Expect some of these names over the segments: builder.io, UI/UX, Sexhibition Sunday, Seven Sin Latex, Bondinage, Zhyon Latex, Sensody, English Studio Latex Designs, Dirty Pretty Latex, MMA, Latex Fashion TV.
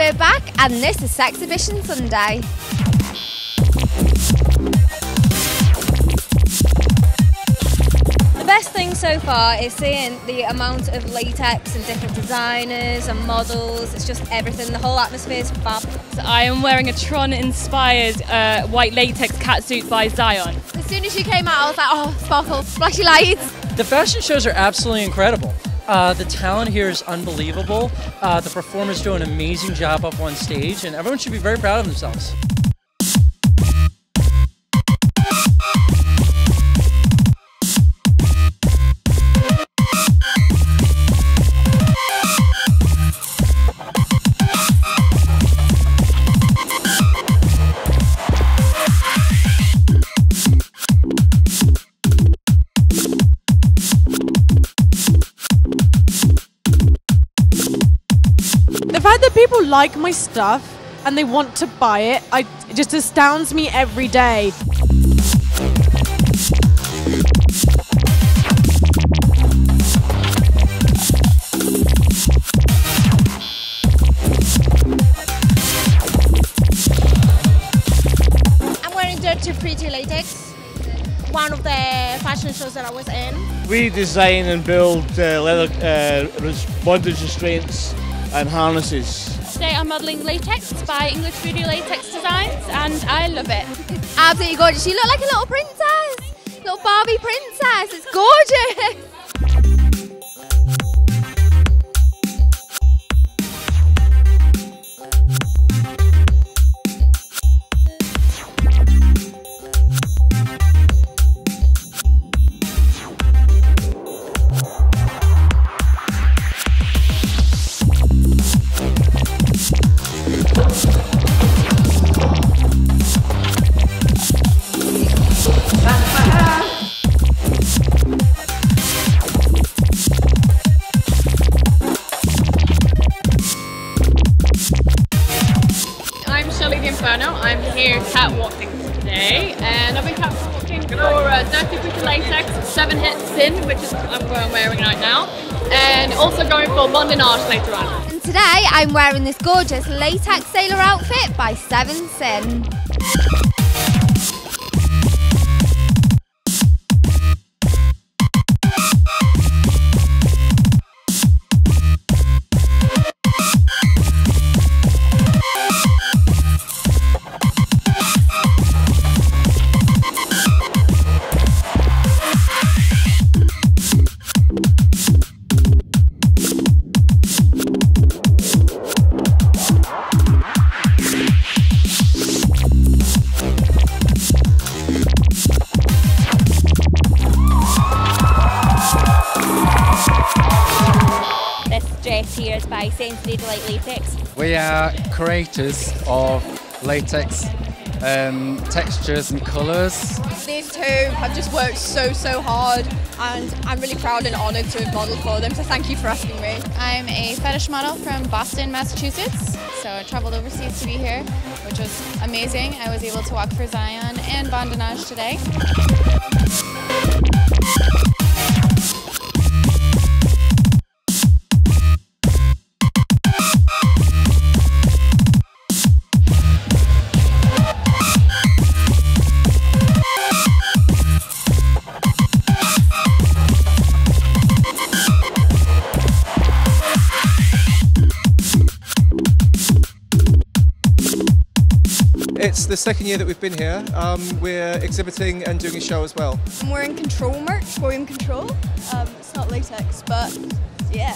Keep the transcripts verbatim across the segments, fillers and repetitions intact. we're back and this is Sexhibition Sunday. The best thing so far is seeing the amount of latex and different designers and models. It's just everything, the whole atmosphere is fab. So I am wearing a Tron-inspired uh, white latex catsuit by Zhyon. As soon as you came out I was like, oh, sparkle, flashy lights. The fashion shows are absolutely incredible. Uh, the talent here is unbelievable. Uh, the performers do an amazing job up on stage, and everyone should be very proud of themselves. The fact that people like my stuff and they want to buy it, I, it just astounds me every day. I'm wearing Dirty Pretty Latex, one of the fashion shows that I was in. We design and build uh, leather uh, bondage restraints and harnesses. Today I'm modelling latex by English Studio Latex Designs and I love it. It's absolutely gorgeous. You look like a little princess, little Barbie princess. It's gorgeous. I'm here catwalking today, and I'll be catwalking for uh, Dirty Pretty Latex, Seven Sin, which is what I'm wearing right now, and also going for Bondinage later on. And today I'm wearing this gorgeous latex sailor outfit by Seven Sin. Here is by Sensody Latex. We are creators of latex um, textures and colours. These two have just worked so so hard and I'm really proud and honoured to model for them, so thank you for asking me. I'm a fetish model from Boston, Massachusetts, so I travelled overseas to be here, which was amazing. I was able to walk for Zhyon and Bondinage today. It's the second year that we've been here. Um, we're exhibiting and doing a show as well. I'm wearing control merch, volume control. Um, it's not latex, but yeah.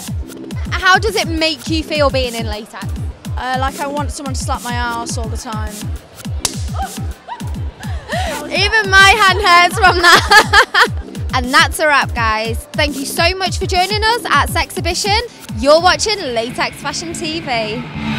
How does it make you feel being in latex? Uh, like I want someone to slap my ass all the time. Even my hand hurts from that. And that's a wrap, guys. Thank you so much for joining us at Sexhibition. You're watching Latex Fashion T V.